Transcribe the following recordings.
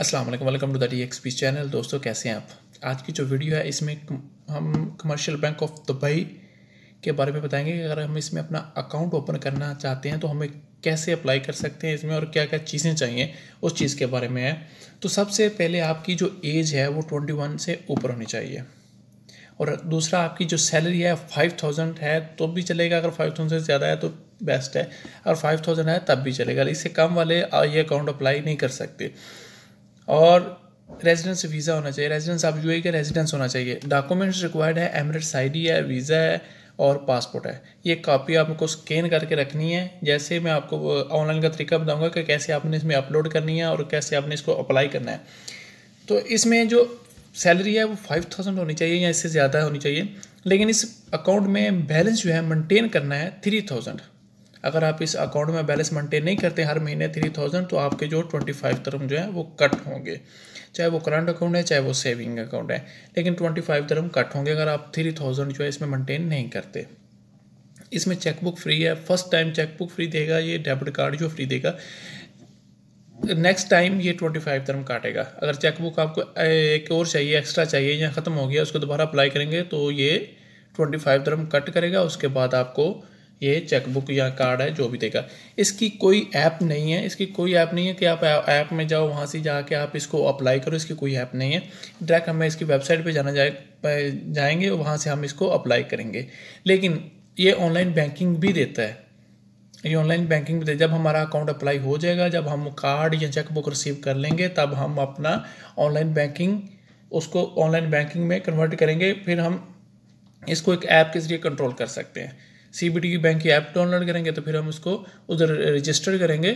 अस्सलाम वालेकुम, welcome to the TXP channel. दोस्तों, कैसे हैं आप? आज की जो वीडियो है इसमें हम कमर्शियल बैंक ऑफ दुबई के बारे में बताएंगे। अगर हम इसमें अपना अकाउंट ओपन करना चाहते हैं तो हमें कैसे अप्लाई कर सकते हैं इसमें और क्या क्या चीज़ें चाहिए उस चीज़ के बारे में है। तो सबसे पहले आपकी जो एज है वो 21 से ऊपर होनी चाहिए, और दूसरा आपकी जो सैलरी है 5000 है तो भी चलेगा। अगर 5000 से ज़्यादा है तो बेस्ट है, और 5000 है तब भी चलेगा। इससे कम वाले ये अकाउंट अप्लाई नहीं कर सकते। और रेजिडेंस वीज़ा होना चाहिए, रेजिडेंस आप यूएई का रेजिडेंस होना चाहिए। डॉक्यूमेंट्स रिक्वायर्ड है एमिरेट्स आईडी है, वीज़ा है और पासपोर्ट है। ये कापी आपको स्कैन करके रखनी है। जैसे मैं आपको ऑनलाइन का तरीका बताऊंगा कि कैसे आपने इसमें अपलोड करनी है और कैसे आपने इसको अप्लाई करना है। तो इसमें जो सैलरी है वो 5000 होनी चाहिए या इससे ज़्यादा होनी चाहिए, लेकिन इस अकाउंट में बैलेंस जो है मेंटेन करना है 3000। अगर आप इस अकाउंट में बैलेंस मेंटेन नहीं करते हर महीने 3000, तो आपके जो 25 दरहम जो है वो कट होंगे, चाहे वो करंट अकाउंट है चाहे वो सेविंग अकाउंट है, लेकिन 25 दरहम कट होंगे अगर आप 3000 जो है इसमें मेंटेन नहीं करते। इसमें चेकबुक फ्री है, फर्स्ट टाइम चेकबुक फ्री देगा, ये डेबिट कार्ड जो फ्री देगा। नेक्स्ट टाइम ये 25 दरहम काटेगा। अगर चेकबुक आपको एक और चाहिए, एक्स्ट्रा चाहिए या ख़त्म हो गया, उसको दोबारा अप्लाई करेंगे तो ये 25 दरहम कट करेगा। उसके बाद आपको ये चेकबुक या कार्ड है जो भी देगा। इसकी कोई ऐप नहीं है, इसकी कोई ऐप नहीं है कि आप ऐप में जाओ, वहाँ से जाके आप इसको अप्लाई करो। इसकी कोई ऐप नहीं है। डायरेक्ट हमें इसकी वेबसाइट पे जाएंगे, वहाँ से हम इसको अप्लाई करेंगे। लेकिन ये ऑनलाइन बैंकिंग भी देता है, ये ऑनलाइन बैंकिंग भी देता है। जब हमारा अकाउंट अप्लाई हो जाएगा, जब हम कार्ड या चेकबुक रिसीव कर लेंगे, तब हम अपना ऑनलाइन बैंकिंग उसको ऑनलाइन बैंकिंग में कन्वर्ट करेंगे। फिर हम इसको एक ऐप के ज़रिए कंट्रोल कर सकते हैं। CBDB बैंक की ऐप डाउनलोड करेंगे तो फिर हम उसको उधर रजिस्टर करेंगे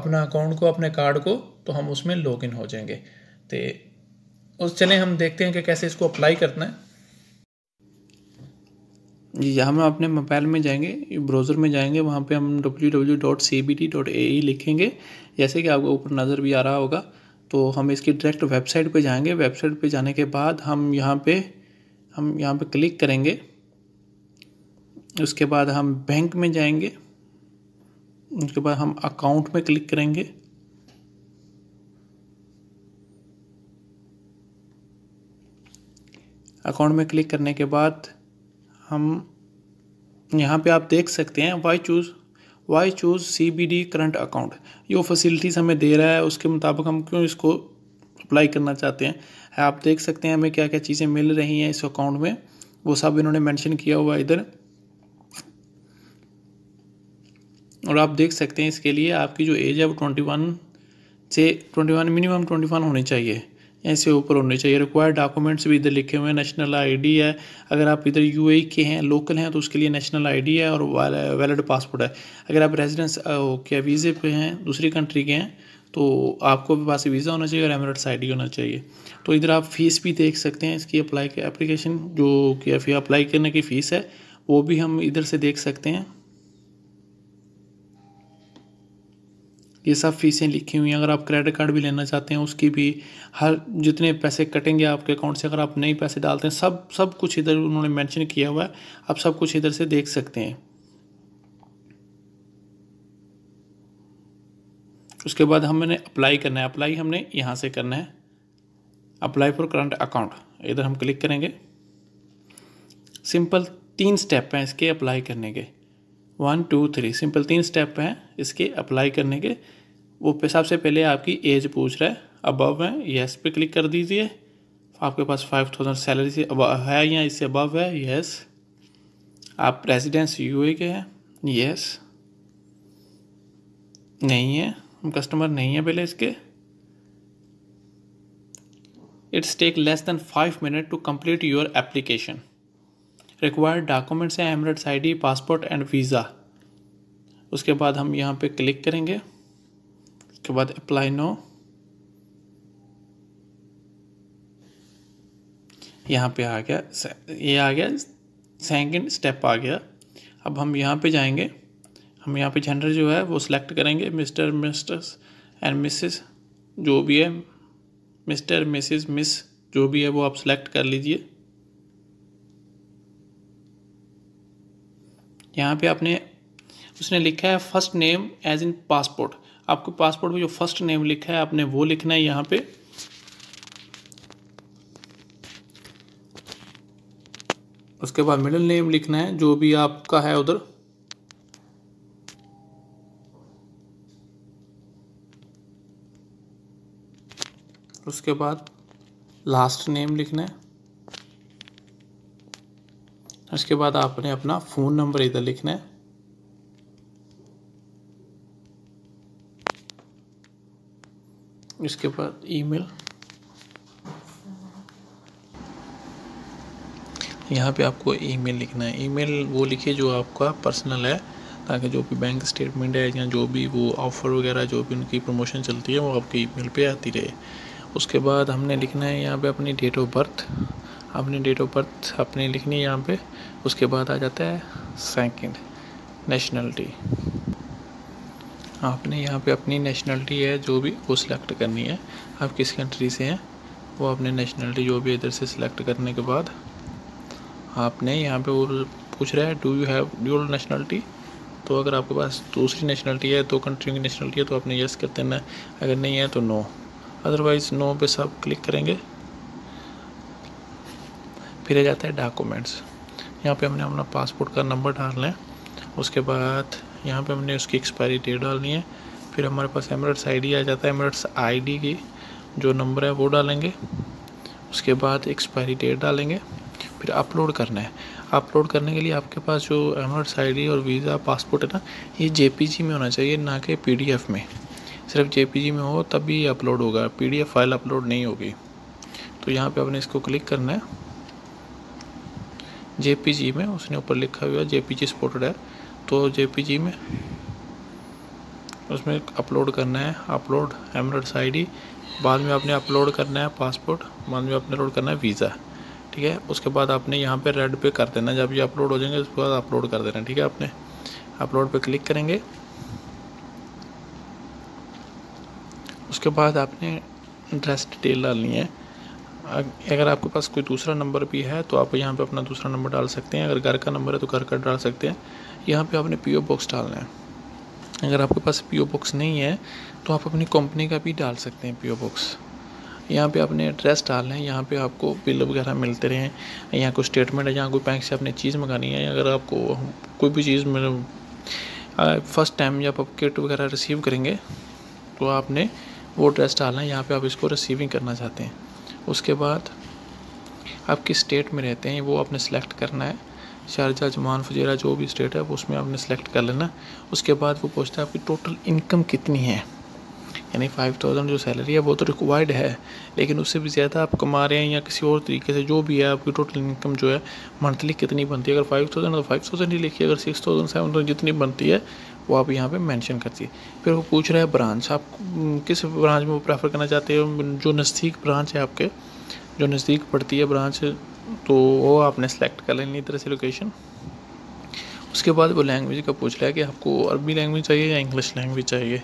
अपना अकाउंट को, अपने कार्ड को, तो हम उसमें लॉगिन हो जाएंगे। तो उस चले हम देखते हैं कि कैसे इसको अप्लाई करना है। जी, हम अपने मोबाइल में जाएंगे, ब्राउज़र में जाएंगे, वहाँ पे हम www.cbd.ae लिखेंगे, जैसे कि आपको ऊपर नज़र भी आ रहा होगा। तो हम इसकी डायरेक्ट वेबसाइट पर जाएंगे। वेबसाइट पर जाने के बाद हम यहाँ पर क्लिक करेंगे। उसके बाद हम बैंक में जाएंगे, उसके बाद हम अकाउंट में क्लिक करेंगे। अकाउंट में क्लिक करने के बाद हम यहाँ पे आप देख सकते हैं why choose CBD current account. ये फैसिलिटीज़ हमें दे रहा है, उसके मुताबिक हम क्यों इसको अप्लाई करना चाहते हैं। आप देख सकते हैं हमें क्या क्या चीज़ें मिल रही हैं इस अकाउंट में, वो सब इन्होंने मेंशन किया हुआ है इधर। और आप देख सकते हैं इसके लिए आपकी जो एज है वो 21 मिनिमम 21 होनी चाहिए, ऐसे ऊपर होनी चाहिए। रिक्वायर्ड डॉक्यूमेंट्स भी इधर लिखे हुए हैं। नेशनल आईडी है, अगर आप इधर यूएई के हैं, लोकल हैं, तो उसके लिए नेशनल आईडी है और वैलिड पासपोर्ट है। अगर आप रेजिडेंस के वीज़े पे हैं, दूसरी कंट्री के हैं, तो आपको भी पास वीज़ा होना चाहिए और एमिरेट्स आईडी होना चाहिए। तो इधर आप फीस भी देख सकते हैं इसकी, अप्लाई के एप्लीकेशन जो कि अप्लाई करने की फ़ीस है वो भी हम इधर से देख सकते हैं। ये सब फीसें लिखी हुई हैं। अगर आप क्रेडिट कार्ड भी लेना चाहते हैं, उसकी भी हर जितने पैसे कटेंगे आपके अकाउंट से अगर आप नए पैसे डालते हैं, सब कुछ इधर उन्होंने मेंशन किया हुआ है। आप सब कुछ इधर से देख सकते हैं। उसके बाद हमने अप्लाई करना है, अप्लाई हमने यहाँ से करना है, अप्लाई फॉर करंट अकाउंट, इधर हम क्लिक करेंगे। सिंपल 3 स्टेप हैं इसके अप्लाई करने के, 1 2 3। सिंपल 3 स्टेप हैं इसके अप्लाई करने के। वो सबसे पहले आपकी एज पूछ रहा है, अबव है, येस पे क्लिक कर दीजिए। आपके पास 5000 सैलरी से है या इससे अबव है, येस। आप रेजिडेंस यूए के हैं, येस। नहीं है, हम कस्टमर नहीं है पहले इसके। It's take less than 5 minute to complete your application. Required documents हैं Emirates ID, passport and visa. उसके बाद हम यहाँ पे क्लिक करेंगे, उसके बाद अप्लाई नो, यहाँ पे आ गया, ये आ गया, सेकंड स्टेप आ गया। अब हम यहाँ पे जाएंगे, हम यहाँ पे जेंडर जो है वो सिलेक्ट करेंगे, मिस्टर मिस्टर्स एंड मिसेस, जो भी है, मिस्टर मिसेस मिस जो भी है वो आप सिलेक्ट कर लीजिए। यहाँ पे आपने उसने लिखा है first name as in passport, आपको पासपोर्ट में जो फर्स्ट नेम लिखा है आपने वो लिखना है यहाँ पे। उसके बाद मिडिल नेम लिखना है जो भी आपका है उधर। उसके बाद लास्ट नेम लिखना है। उसके बाद आपने अपना फ़ोन नंबर इधर लिखना है। इसके बाद ईमेल, यहाँ पे आपको ईमेल लिखना है। ईमेल वो लिखिए जो आपका पर्सनल है, ताकि जो भी बैंक स्टेटमेंट है या जो भी वो ऑफ़र वगैरह जो भी उनकी प्रमोशन चलती है वो आपके ईमेल पे आती रहे। उसके बाद हमने लिखना है यहाँ पे अपनी डेट ऑफ बर्थ। अपनी डेट ऑफ बर्थ अपनी लिखनी है यहाँ पे। उसके बाद आ जाता है सेकंड, नेशनलिटी। आपने यहाँ पे अपनी नेशनलिटी है जो भी वो सिलेक्ट करनी है, आप किस कंट्री से हैं वो अपने नेशनलिटी जो भी इधर से सिलेक्ट करने के बाद आपने यहाँ पे वो पूछ रहा है do you have dual nationality. तो अगर आपके पास दूसरी नेशनलिटी है, दो कंट्रियों की नेशनलिटी है, तो आपने येस कर देना है। अगर नहीं है तो नो, अदरवाइज़ नो पे सब क्लिक करेंगे। फिर आ जाता है डॉक्यूमेंट्स। यहाँ पे हमने अपना पासपोर्ट का नंबर डालना है। उसके बाद यहाँ पे हमने उसकी एक्सपायरी डेट डालनी है। फिर हमारे पास एमिरेट्स आईडी आ जाता है। एमिरेट्स आईडी की जो नंबर है वो डालेंगे। उसके बाद एक्सपायरी डेट डालेंगे। फिर अपलोड करना है। अपलोड करने के लिए आपके पास जो एमिरेट्स आईडी और वीज़ा पासपोर्ट है ना, ये जेपीजी में होना चाहिए, ना कि पीडीएफ में। सिर्फ जेपीजी में हो तभी अपलोड होगा, पीडीएफ फाइल अपलोड नहीं होगी। तो यहाँ पे आपने इसको क्लिक करना है जेपीजी में। उसने ऊपर लिखा हुआ है जेपीजी सपोर्टेड है, तो जेपीजी में उसमें अपलोड करना है। अपलोड एमिरेट्स आईडी, बाद में आपने अपलोड करना है पासपोर्ट, बाद में आपने अपलोड करना है वीज़ा, ठीक है। उसके बाद आपने यहाँ पे रेड पे कर देना, जब ये अपलोड हो जाएंगे उसके बाद अपलोड कर देना, ठीक है। आपने अपलोड पे क्लिक करेंगे। उसके बाद आपने एड्रेस डिटेल डालनी है। अगर आपके पास कोई दूसरा नंबर भी है तो आप यहाँ पे अपना दूसरा नंबर डाल सकते हैं। अगर घर का नंबर है तो घर का डाल सकते हैं। यहाँ पे आपने पीओ बॉक्स डालना है। अगर आपके पास पीओ बॉक्स नहीं है तो आप अपनी कंपनी का भी डाल सकते हैं पीओ बॉक्स। यहाँ पे आपने एड्रेस डालना है। यहाँ पे आपको बिल वगैरह मिलते रहें, यहाँ कोई स्टेटमेंट है, यहाँ कोई बैंक से आपने चीज़ मंगानी है। अगर आपको कोई भी चीज़ फर्स्ट टाइम जब आप किट वगैरह रिसीव करेंगे तो आपने वो एड्रेस डालना है। यहाँ पर आप इसको रिसीविंग करना चाहते हैं। उसके बाद आप किस स्टेट में रहते हैं वो आपने सेलेक्ट करना है। शारजा, जमान, फुजेरा जो भी स्टेट है वो उसमें आपने सेलेक्ट कर लेना। उसके बाद वो पूछता है आपकी टोटल इनकम कितनी है, यानी 5000 जो सैलरी है वो तो रिक्वायर्ड है, लेकिन उससे भी ज़्यादा आप कमा रहे हैं या किसी और तरीके से जो भी है, आपकी टोटल इनकम जो है मंथली कितनी बनती है। अगर 5000 तो 5000 ही लिखिए, अगर 6000 जितनी बनती है वो आप यहाँ पे मेंशन करती है। फिर वो पूछ रहा है ब्रांच, आप किस ब्रांच में वो प्रेफर करना चाहते हो, जो नज़दीक ब्रांच है आपके, जो नज़दीक पड़ती है ब्रांच, तो वो आपने सेलेक्ट कर लेनी तरह से लोकेशन। उसके बाद वो लैंग्वेज का पूछ रहा है कि आपको अरबी लैंग्वेज चाहिए या इंग्लिश लैंग्वेज चाहिए।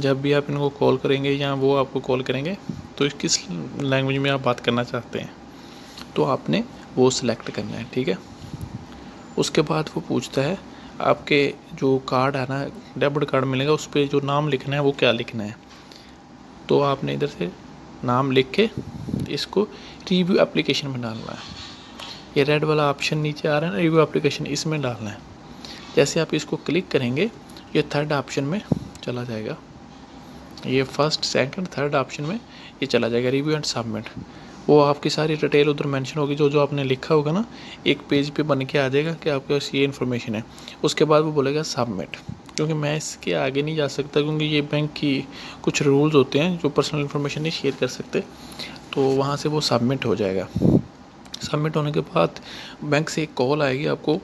जब भी आप इनको कॉल करेंगे या वो आपको कॉल करेंगे तो किस लैंग्वेज में आप बात करना चाहते हैं, तो आपने वो सिलेक्ट करना है, ठीक है। उसके बाद वो पूछता है आपके जो कार्ड है ना, डेबिट कार्ड मिलेगा, उस पर जो नाम लिखना है वो क्या लिखना है। तो आपने इधर से नाम लिख के इसको रिव्यू एप्लीकेशन में डालना है। ये रेड वाला ऑप्शन नीचे आ रहा है ना, रिव्यू एप्लीकेशन, इसमें डालना है। जैसे आप इसको क्लिक करेंगे ये थर्ड ऑप्शन में चला जाएगा। ये फर्स्ट, सेकंड, थर्ड ऑप्शन में ये चला जाएगा, रिव्यू एंड सबमिट। वो आपकी सारी डिटेल उधर मेंशन होगी, जो जो आपने लिखा होगा ना एक पेज पे बन के आ जाएगा कि आपके पास ये इन्फॉर्मेशन है। उसके बाद वो बोलेगा सबमिट, क्योंकि मैं इसके आगे नहीं जा सकता, क्योंकि ये बैंक की कुछ रूल्स होते हैं जो पर्सनल इन्फॉर्मेशन नहीं शेयर कर सकते। तो वहाँ से वो सबमिट हो जाएगा। सबमिट होने के बाद बैंक से एक कॉल आएगी आपको,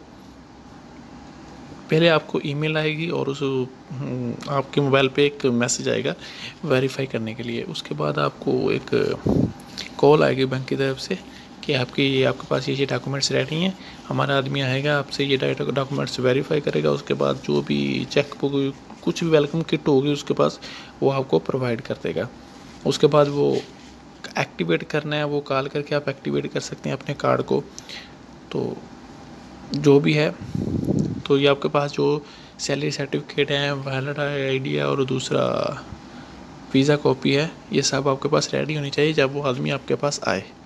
पहले आपको ईमेल आएगी और उस आपके मोबाइल पे एक मैसेज आएगा वेरीफाई करने के लिए। उसके बाद आपको एक कॉल आएगी बैंक की तरफ से कि आपके पास ये डॉक्यूमेंट्स रेडी हैं। हमारा आदमी आएगा, आपसे ये डॉक्यूमेंट्स वेरीफाई करेगा। उसके बाद जो भी चेकबुक, कुछ भी वेलकम किट होगी उसके पास, वो आपको प्रोवाइड कर देगा। उसके बाद वो एक्टिवेट करना है, वो कॉल करके आप एक्टिवेट कर सकते हैं अपने कार्ड को, तो जो भी है। तो ये आपके पास जो सैलरी सर्टिफिकेट है, वैलिड आईडी है और दूसरा वीज़ा कॉपी है, ये सब आपके पास रेडी होनी चाहिए जब वो आदमी आपके पास आए।